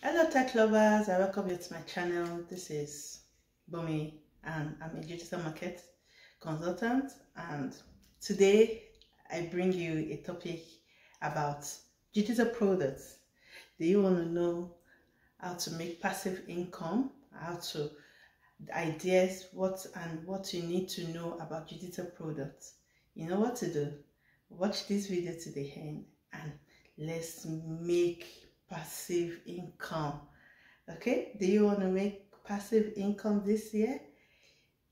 Hello tech lovers, I welcome you to my channel. This is Bunmi and I'm a digital market consultant, and today I bring you a topic about digital products. Do you want to know how to make passive income, what you need to know about digital products? You know what to do. Watch this video to the end and let's make passive income. Okay, do you want to make passive income this year?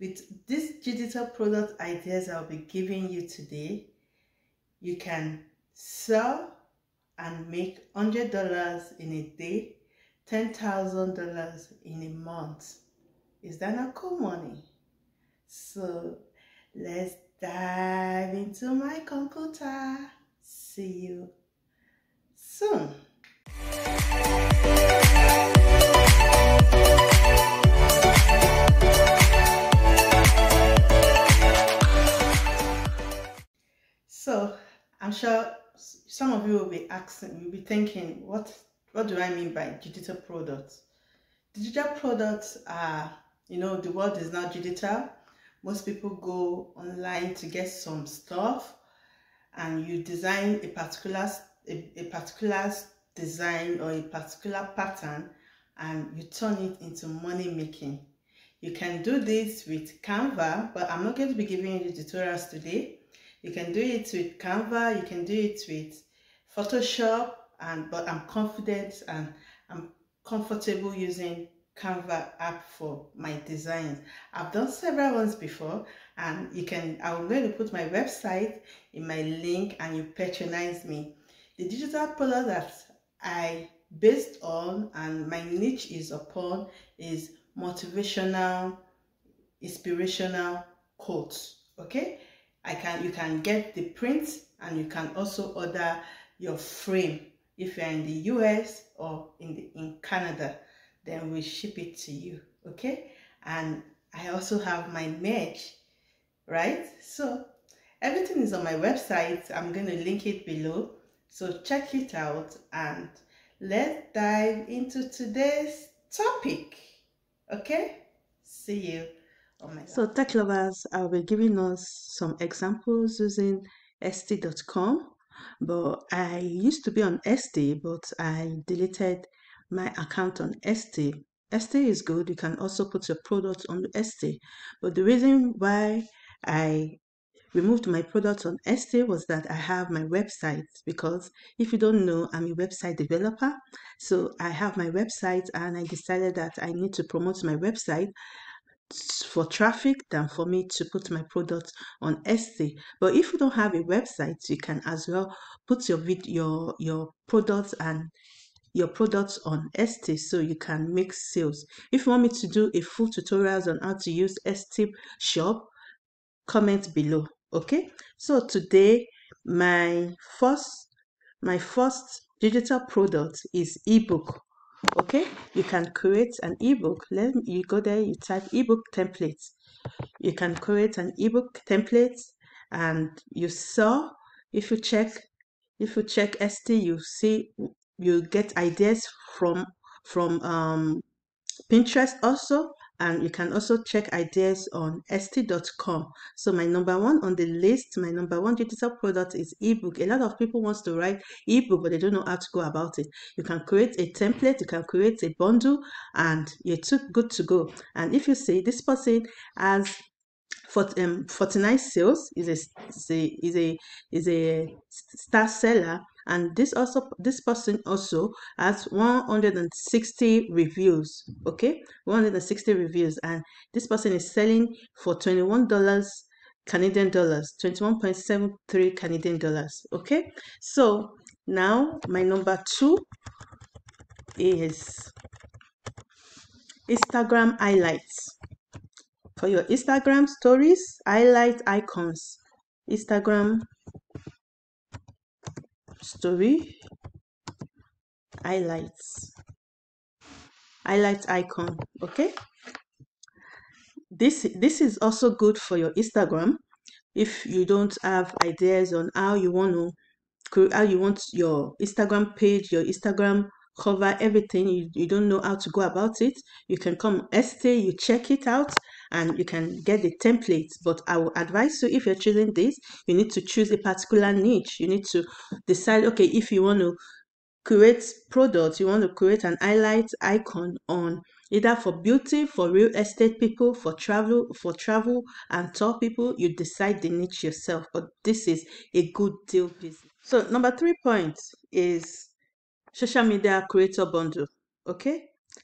With these digital product ideas I'll be giving you today, you can sell and make $100 in a day, $10,000 in a month. Is that not cool money? So let's dive into my computer. See you soon. So I'm sure some of you will be asking, you'll be thinking, what do I mean by digital products? Digital products are, you know, the world is now digital. Most people go online to get some stuff, and you design a particular design or a particular pattern, and you turn it into money making. You can do this with Canva, but I'm not going to be giving you the tutorials today. You can do it with Canva, you can do it with Photoshop, but I'm confident and I'm comfortable using Canva app for my designs. I've done several ones before, and I'm going to put my website in my link and you patronize me. The digital product that I based on and my niche is upon is motivational, inspirational quotes. Okay, you can get the print, and you can also order your frame if you're in the US or in Canada. Then we ship it to you, okay? And I also have my merch, right? So everything is on my website. I'm going to link it below, so check it out and let's dive into today's topic. Okay, see you on my website. So tech lovers, I'll be giving us some examples using Etsy.com, but I used to be on Etsy, but I deleted my account on Etsy. Etsy is good. You can also put your product on Etsy, but the reason why I removed my product on Etsy was that I have my website, because if you don't know, I'm a website developer. So I have my website, and I decided that I need to promote my website for traffic than for me to put my product on Etsy. But if you don't have a website, you can as well put your products and your products on Etsy, so you can make sales. If you want me to do a full tutorials on how to use Etsy shop, comment below. Okay, so today my first digital product is ebook. Okay, you can create an ebook. You go there, you type ebook templates. You can create an ebook template, and you saw, if you check Etsy, you see you get ideas from Pinterest also, and you can also check ideas on Etsy.com. So my number one on the list, my number one digital product is ebook. A lot of people want to write ebook, but they don't know how to go about it. You can create a template, you can create a bundle, and you're good to go. And if you see this person has 49 sales, is a star seller, and this person also has 160 reviews. Okay, 160 reviews, and this person is selling for $21 Canadian dollars, 21.73 Canadian dollars. Okay, so now my number two is Instagram highlights. For your Instagram stories, highlight icons. Instagram story highlights, highlight icon. Okay, this is also good for your Instagram. If you don't have ideas on how you want your Instagram page, your Instagram cover everything, you don't know how to go about it, you can come Etsy, you check it out, and you can get the templates. But I will advise you, if you're choosing this, you need to choose a particular niche. You need to decide, okay, if you want to create products, you want to create an highlight icon on either for beauty, for real estate people, for travel and tour people, you decide the niche yourself. But this is a good deal business. So number 3 point is social media creator bundle. Okay,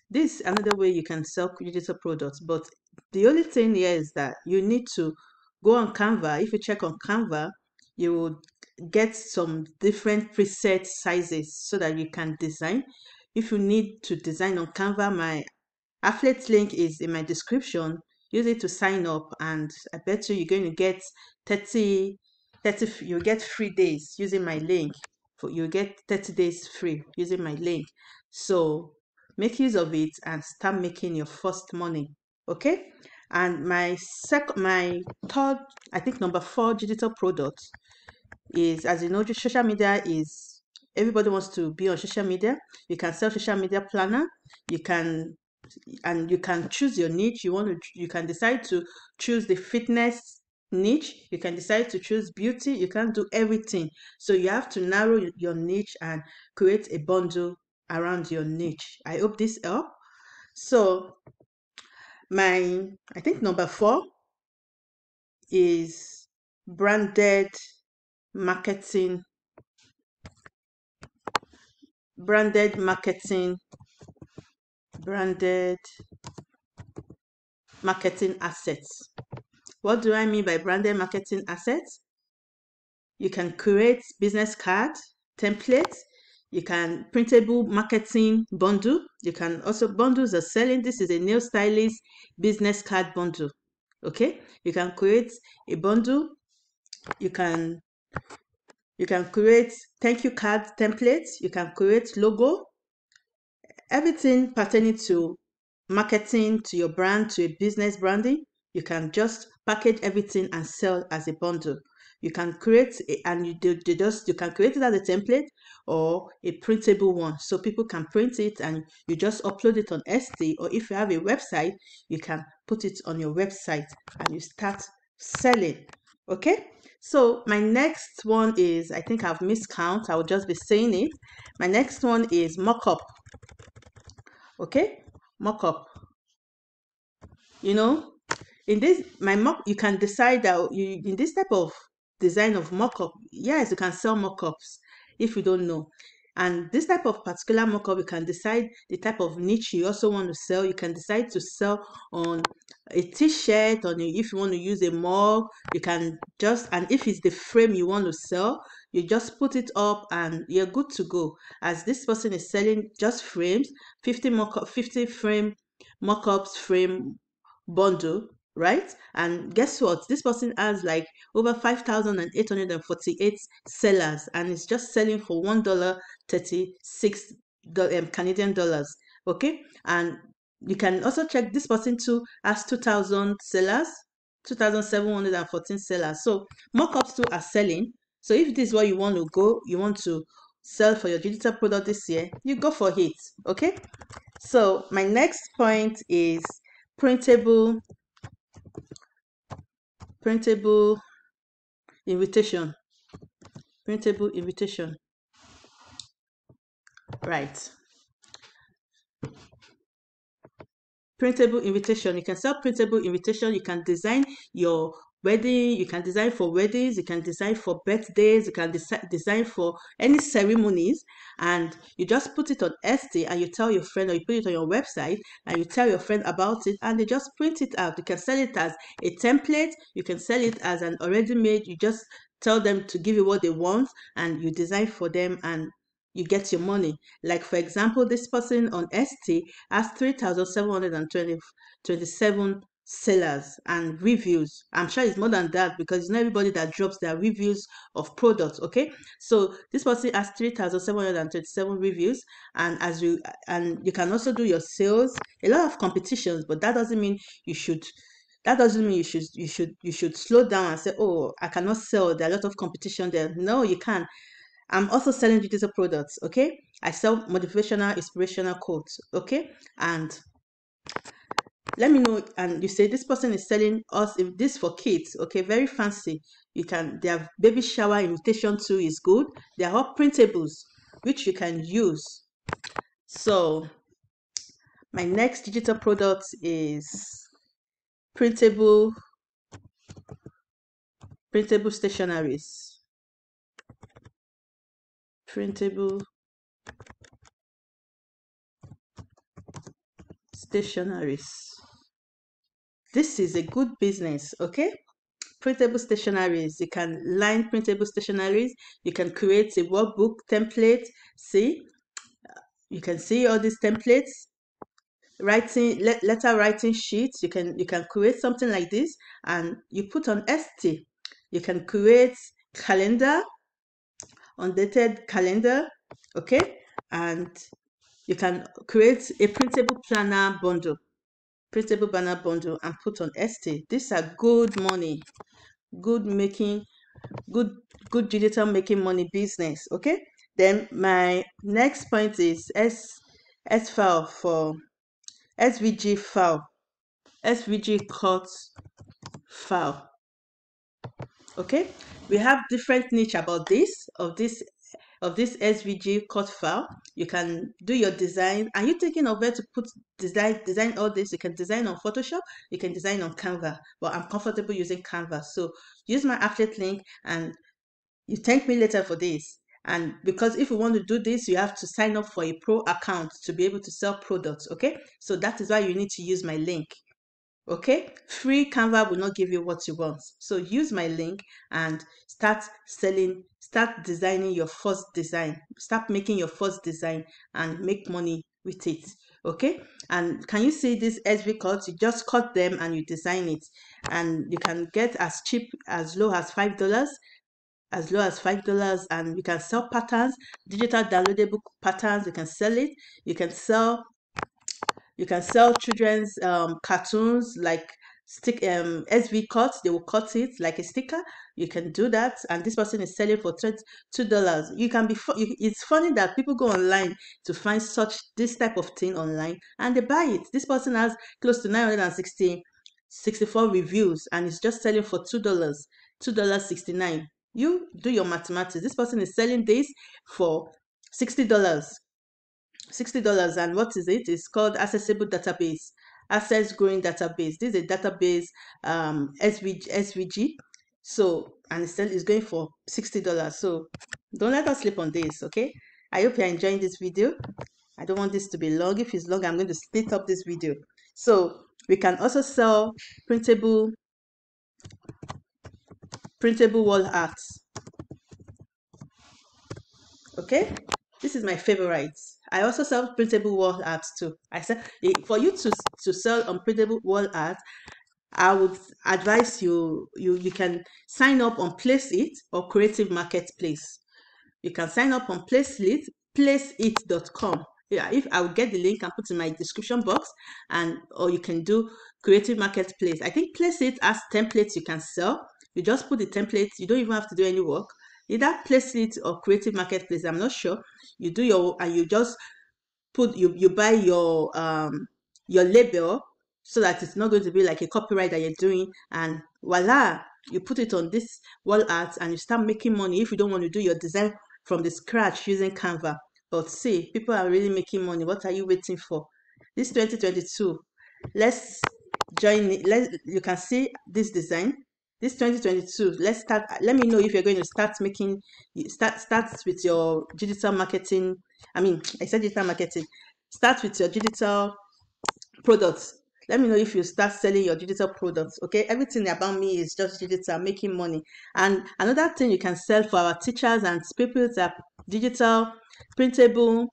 this is another way you can sell digital products, but the only thing here is that you need to go on Canva. If you check on Canva, you will get some different preset sizes so that you can design. If you need to design on Canva, my affiliate link is in my description. Use it to sign up, and I bet you you're going to get 30, you get free days using my link. You get 30 days free using my link. So make use of it and start making your first money. Okay, and my third, I think number 4 digital product is, as you know, social media is, everybody wants to be on social media. You can sell social media planner. You can choose your niche. You can decide to choose the fitness niche, you can decide to choose beauty, you can do everything. So you have to narrow your niche and create a bundle around your niche. I hope this helps. So I think number 4 is branded marketing assets. What do I mean by branded marketing assets? You can create business card templates. You can printable marketing bundle. You can also bundles are selling. This is a nail stylist business card bundle. Okay, you can create a bundle. You can create thank you card templates. You can create logo. Everything pertaining to marketing, to your brand, to a business branding. You can just package everything and sell as a bundle. You can create you can create it as a template or a printable one, so people can print it and you just upload it on Etsy, or if you have a website, you can put it on your website and you start selling. Okay, so my next one is, I think I've miscounted, I will just be saying it. My next one is mock-up. Okay, mock-up. You know, in this you can decide that in this type of design of mock-up, yes, you can sell mock-ups if you don't know. And this type of particular mock-up, you can decide the type of niche you also want to sell. You can decide to sell on a t-shirt, if you want to use a mug, you can just, and if it's the frame you want to sell, you just put it up and you're good to go. As this person is selling just frames, 50 frame mock-ups frame bundle, right? And guess what, this person has like over 5,848 sellers and it's just selling for $1.36 Canadian dollars. Okay, and you can also check, this person too has 2,000 sellers, 2,714 sellers. So mock-ups too are selling. So if this is what you want to sell for your digital product this year, you go for it. Okay, so my next point is printable invitation. Right, printable invitation. You can sell printable invitation. You can design your wedding, you can design for weddings, you can design for birthdays, you can design for any ceremonies, and you just put it on Etsy and you tell your friend, or you put it on your website and you tell your friend about it and they just print it out. You can sell it as a template, you can sell it as an already made, you just tell them to give you what they want and you design for them and you get your money. Like for example, this person on Etsy has 3,727 sellers and reviews. I'm sure it's more than that because it's not everybody that drops their reviews of products. Okay, so this person has 3,727 reviews, and you can also do your sales. A lot of competitions, but that doesn't mean you should slow down and say, oh, I cannot sell, there are a lot of competition there. No, you can. I'm also selling digital products. Okay, I sell motivational, inspirational quotes, okay? And let me know, and you say this person is selling us if this for kids, okay? Very fancy. You can, their baby shower invitation too is good. They are all printables which you can use. So my next digital product is printable stationaries. Printable stationaries. This is a good business, okay? Printable stationaries. You can line printable stationaries. You can create a workbook template. See, you can see all these templates. Writing letter writing sheets. You can create something like this, and you put on Etsy. You can create calendar, undated calendar, okay, and you can create a printable planner bundle. Printable banner bundle and put on Etsy. These are good money, good digital making money business. Okay. Then my next point is S file for SVG file, SVG cut file. Okay. We have different niche about this of this SVG cut file. You can do your design. Are you thinking of where to put design all this? You can design on Photoshop, you can design on Canva, but I'm comfortable using Canva. So use my affiliate link and you thank me later for this. And because if you want to do this, you have to sign up for a pro account to be able to sell products, okay? So that is why you need to use my link, okay? Free Canva will not give you what you want. So use my link and start selling, start designing your first design, start making your first design and make money with it, okay? And can you see this SV cuts? You just cut them and you design it, and you can get as cheap, as low as $5, and you can sell patterns, digital downloadable patterns. You can sell it. You can sell children's cartoons like stick SV cuts. They will cut it like a sticker. You can do that, and this person is selling for $2. You can be. It's funny that people go online to find such this type of thing online, and they buy it. This person has close to 964 reviews, and it's just selling for $2, $2.69. You do your mathematics. This person is selling this for $60. $60, and what is it? It's called Accessible Database, Access Growing Database. This is a database, SVG. So, and it's going for $60. So, don't let us sleep on this, okay? I hope you're enjoying this video. I don't want this to be long. If it's long, I'm going to split up this video. So, we can also sell printable wall art, okay? This is my favorite. I also sell printable wall art too. I sell, for you to sell on printable wall art, I would advise you can sign up on Placeit or Creative Marketplace. You can sign up on Placeit, placeit.com. Yeah, if I will get the link and put in my description box, and or you can do Creative Marketplace. I think Placeit has templates you can sell. You just put the template. You don't even have to do any work. Either Placeit or Creative Marketplace, I'm not sure. You do your, and you just put, you buy your label so that it's not going to be like a copyright that you're doing. And voila, you put it on this wall art and you start making money if you don't want to do your design from the scratch using Canva. But see, people are really making money. What are you waiting for? This 2022, let's join it. You can see this design. This 2022, let's start. Let me know if you're going to start making, start with your digital marketing. I mean, I said digital marketing. Start with your digital products. Let me know if you start selling your digital products, okay? Everything about me is just digital, making money. And another thing you can sell for our teachers and pupils are digital, printable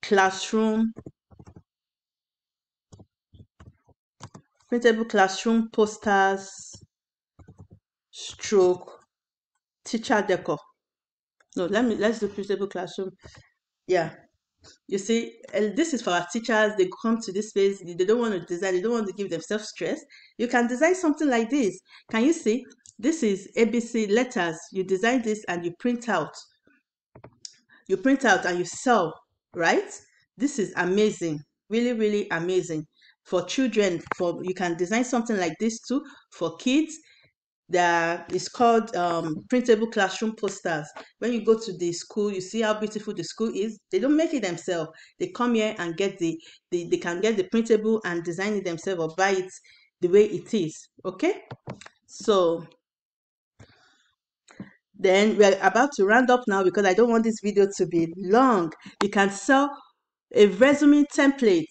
classroom. Printable classroom posters, stroke, teacher decor. No, let's do printable classroom. Yeah. You see, this is for our teachers. They come to this space. They don't want to design. They don't want to give themselves stress. You can design something like this. Can you see? This is ABC letters. You design this and you print out. you print out and you sell, right? This is amazing, really, really amazing. For children, for you can design something like this too for kids. There is called printable classroom posters. When you go to the school, you see how beautiful the school is. They don't make it themselves. They come here and get they can get the printable and design it themselves or buy it the way it is. Okay, so then we're about to round up now because I don't want this video to be long. You can sell a resume template.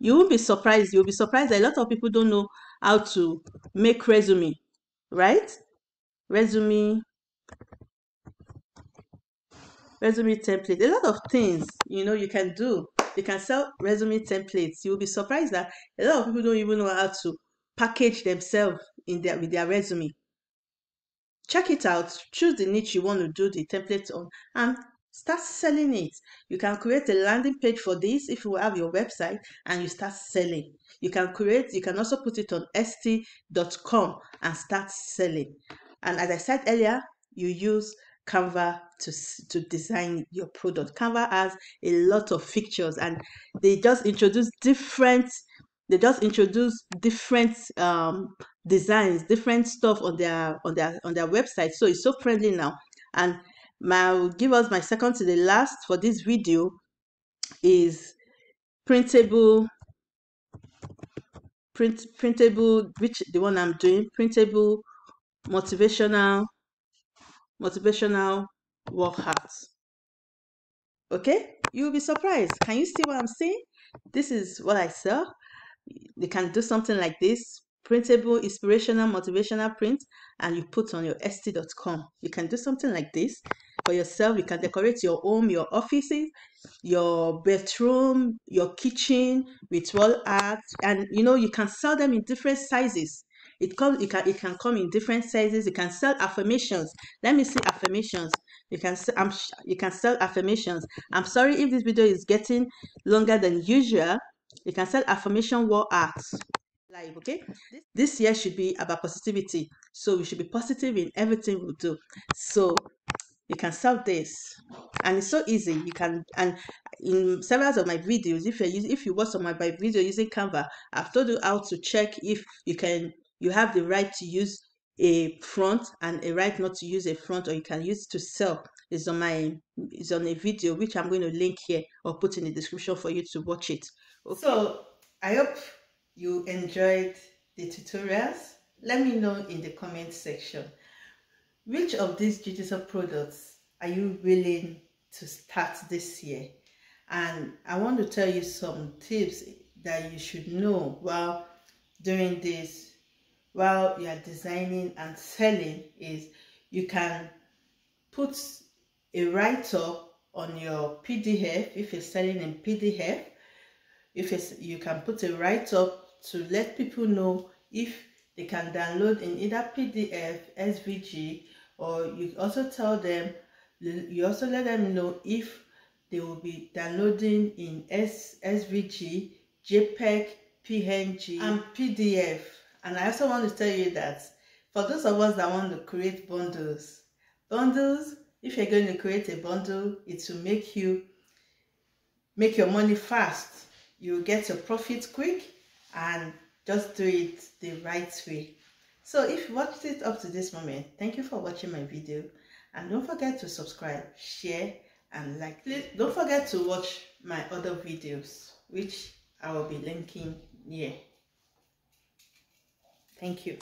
You will be surprised. You'll be surprised that a lot of people don't know how to make resume, right? Resume template. A lot of things, you know, you can do. You can sell resume templates. You'll be surprised that a lot of people don't even know how to package themselves in their with their resume. Check it out. Choose the niche you want to do the template on and start selling it. You can create a landing page for this if you have your website and you start selling. You can create, you can also put it on etsy.com and start selling. And as I said earlier, you use Canva to design your product. Canva has a lot of features and they just introduce different designs, different stuff on their website. So it's so friendly now. And I'll give us my second to the last for this video is printable, which the one I'm doing, printable motivational workouts. Okay, you'll be surprised. Can you see what I'm saying? This is what I sell. They can do something like this. Printable, inspirational, motivational print, and you put on your etsy.com. You can do something like this for yourself. You can decorate your home, your offices, your bedroom, your kitchen with wall art, and you know you can sell them in different sizes. It can come in different sizes. You can sell affirmations. Let me see affirmations. You can sell affirmations. I'm sorry if this video is getting longer than usual. You can sell affirmation wall art. Live, okay, this year should be about positivity, so we should be positive in everything we do. So you can sell this, and it's so easy. You can, and in several of my videos, if you watch some of my videos using Canva, I've told you how to check if you have the right to use a font and a right not to use a font, or you can use it to sell. It's on a video which I'm going to link here or put in the description for you to watch it. Okay. So I hope you enjoyed the tutorials. Let me know in the comment section which of these digital products are you willing to start this year. And I want to tell you some tips that you should know while doing this, while you are designing and selling, is you can put a write-up on your PDF if you're selling in PDF. You can put a write-up to let people know if they can download in either PDF, SVG, or you also tell them, you also let them know if they will be downloading in SVG, JPEG, PNG, and PDF. And I also want to tell you that for those of us that want to create bundles, if you're going to create a bundle, it will make your money fast. You get your profit quick and just do it the right way. So if you watched it up to this moment, thank you for watching my video, and don't forget to subscribe, share, and like. Don't forget to watch my other videos, which I will be linking here. Thank you.